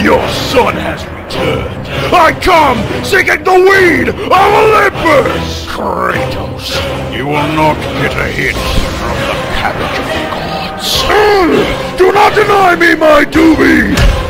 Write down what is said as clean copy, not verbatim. Your son has returned. I come seeking the weed of Olympus! Kratos, you will not get a hint from the cabbage of the gods. Do not deny me my doobie!